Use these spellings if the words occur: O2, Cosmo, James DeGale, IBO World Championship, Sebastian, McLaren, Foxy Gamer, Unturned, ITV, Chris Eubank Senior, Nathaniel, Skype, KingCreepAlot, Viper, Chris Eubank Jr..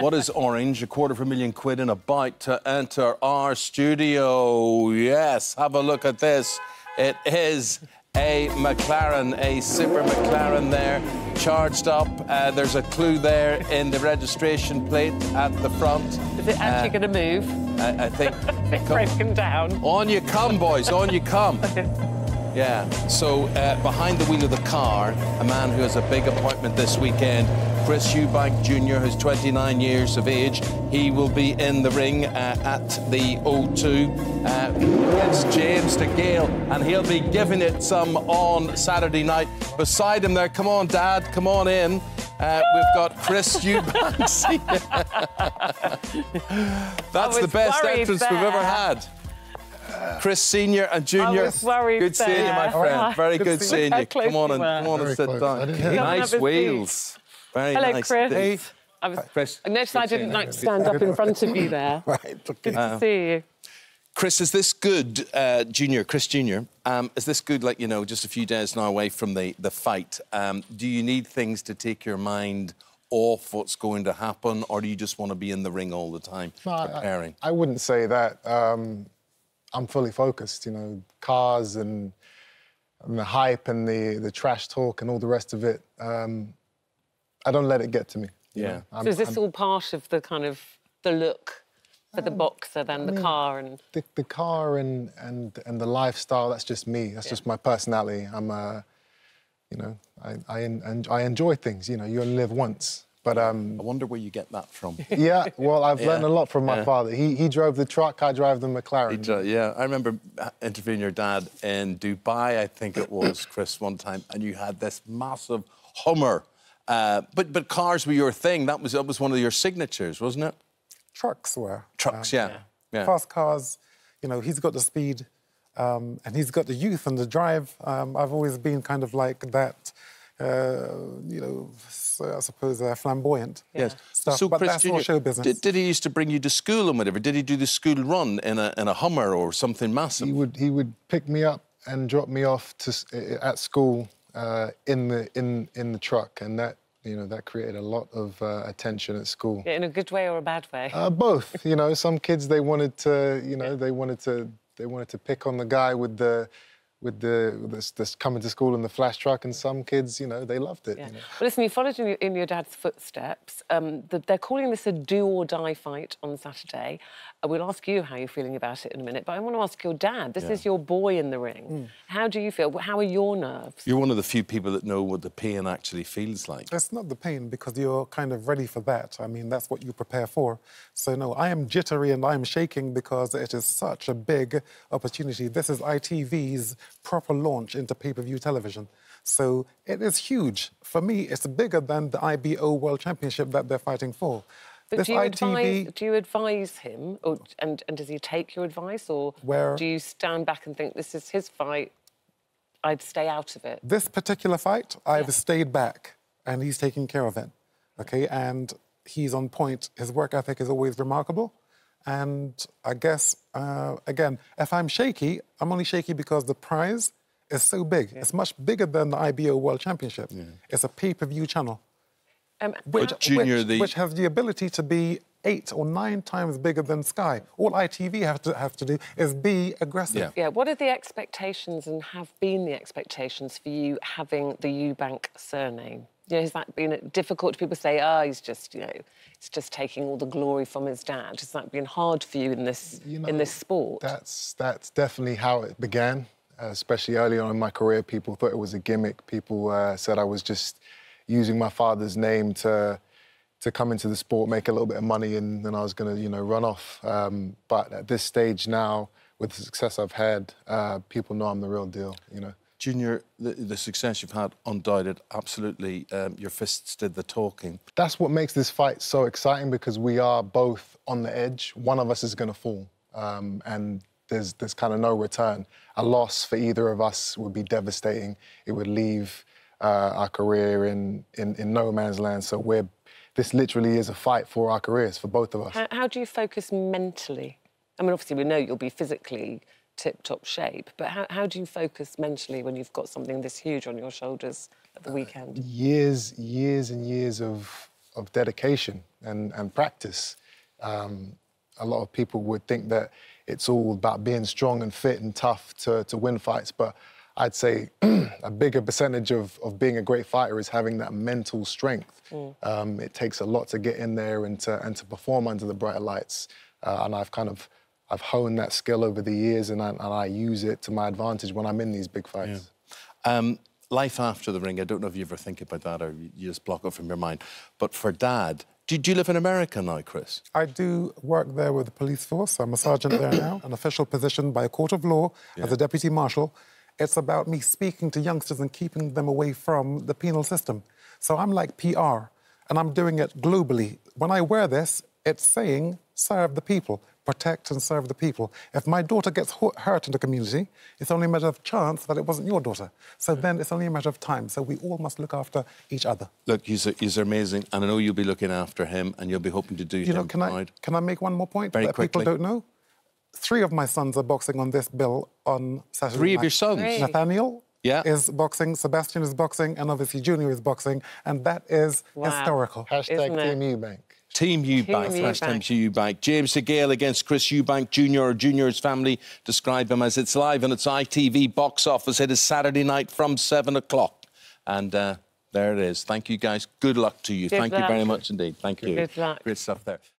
What is orange? £250,000 in a bite to enter our studio. Yes, have a look at this. It is a McLaren, a Super McLaren there, charged up. There's a clue there in the registration plate at the front. Is it actually going to move? I think. It's broken down. On you come, boys, on you come. Yeah, so behind the wheel of the car, a man who has a big appointment this weekend, Chris Eubank Jr., who's 29 years of age. He will be in the ring at the O2 against James DeGale, and he'll be giving it some on Saturday night. Beside him there, come on, Dad, come on in. We've got Chris Eubank Senior. That's the best entrance we've ever had. Chris Senior and Junior. Good seeing you, my friend. Very good seeing you. Come on and sit down. Nice wheels. Very nice. Hello, Chris. I noticed I didn't like to stand up in front of you there. Right. Good to see you. Chris, is this good, Chris Junior? Is this good? Like, you know, just a few days now away from the fight. Do you need things to take your mind off what's going to happen, or do you just want to be in the ring all the time preparing? I wouldn't say that. I'm fully focused, you know, cars and the hype and the trash talk and all the rest of it. I don't let it get to me. Yeah. So is this all part of the kind of the look for the boxer, then the car and the car and the lifestyle? That's just me. That's just my personality. I'm, you know, I enjoy things. You know, you only live once. But I wonder where you get that from. Yeah, well, I've learned a lot from my father. He drove the truck, I drove the McLaren. Yeah, I remember interviewing your dad in Dubai, I think it was, Chris, one time, and you had this massive Hummer. But cars were your thing. That was one of your signatures, wasn't it? Trucks were. Trucks, yeah. Fast cars, you know, he's got the speed, and he's got the youth and the drive. I've always been kind of like that. You know, I suppose flamboyant. Yes. Stuff, so, but Chris, that's all show business. Did he used to bring you to school and whatever? Did he do the school run in a Hummer or something massive? He would pick me up and drop me off at school in the truck, and that, you know, that created a lot of attention at school. Yeah, in a good way or a bad way? Both. You know, some kids they wanted to pick on the guy with this coming to school in the flash truck, and some kids, you know, they loved it. Yeah. You know? Well, listen, you followed in your dad's footsteps. They're calling this a do-or-die fight on Saturday. We'll ask you how you're feeling about it in a minute, but I want to ask your dad. This is your boy in the ring. How do you feel? How are your nerves? You're one of the few people that know what the pain actually feels like. It's not the pain, because you're kind of ready for that. I mean, that's what you prepare for. So, no, I am jittery and I'm shaking because it is such a big opportunity. This is ITV's proper launch into pay-per-view television. So it is huge. For me, it's bigger than the IBO World Championship that they're fighting for. But do you advise him, or, and does he take your advice, or do you stand back and think, this is his fight, I'd stay out of it? This particular fight, I've stayed back, and he's taking care of it, OK? And he's on point. His work ethic is always remarkable. And I guess, again, if I'm shaky, I'm only shaky because the prize is so big. Yeah. It's much bigger than the IBO World Championship. Yeah. It's a pay-per-view channel, which has the ability to be 8 or 9 times bigger than Sky. All ITV have to do is be aggressive. Yeah. What are the expectations, and have been the expectations, for you having the Eubank surname? You know, has that been difficult? People say, he's just, you know, he's just taking all the glory from his dad. Has that been hard for you in this sport? That's definitely how it began, especially early on in my career. People thought it was a gimmick. People said I was just using my father's name to come into the sport, make a little bit of money, and then I was going to, you know, run off. But at this stage now, with the success I've had, people know I'm the real deal, you know. Junior, the success you've had, undoubted, absolutely, your fists did the talking. That's what makes this fight so exciting, because we are both on the edge. One of us is going to fall, and there's kind of no return. A loss for either of us would be devastating. It would leave our career in no man's land. So this literally is a fight for our careers, for both of us. How do you focus mentally? I mean, obviously, we know you'll be physically tip-top shape, but how do you focus mentally when you've got something this huge on your shoulders at the weekend? Years and years of of dedication and practice. A lot of people would think that it's all about being strong and fit and tough to win fights, but I'd say a bigger percentage of being a great fighter is having that mental strength. Mm. It takes a lot to get in there and to perform under the brighter lights. And I've honed that skill over the years, and I use it to my advantage when I'm in these big fights. Yeah. Life after the ring, I don't know if you ever think about that or you just block it from your mind. But for Dad, do you live in America now, Chris? I do work there with the police force. I'm a sergeant there now, an official position by a court of law as a deputy marshal. It's about me speaking to youngsters and keeping them away from the penal system. So I'm like PR, and I'm doing it globally. When I wear this, it's saying, serve the people, protect and serve the people. If my daughter gets hurt in the community, it's only a matter of chance that it wasn't your daughter. So then it's only a matter of time. So we all must look after each other. Look, you're amazing, and I know you'll be looking after him, and you'll be hoping to do him pride. Can I make one more point that people don't know? Three of my sons are boxing on this bill on Saturday night. Three of your sons? Nathaniel is boxing, Sebastian is boxing, and obviously Junior is boxing, and that is historical. Hashtag Team Eubank. Team Eubank, hashtag Team Eubank. James DeGale against Chris Eubank Jr. or Junior's family describe him as. It's live and it's ITV box office. It is Saturday night from 7 o'clock. And there it is. Thank you, guys. Good luck to you. Thank you very much indeed. Thank you. Good luck. Great stuff there.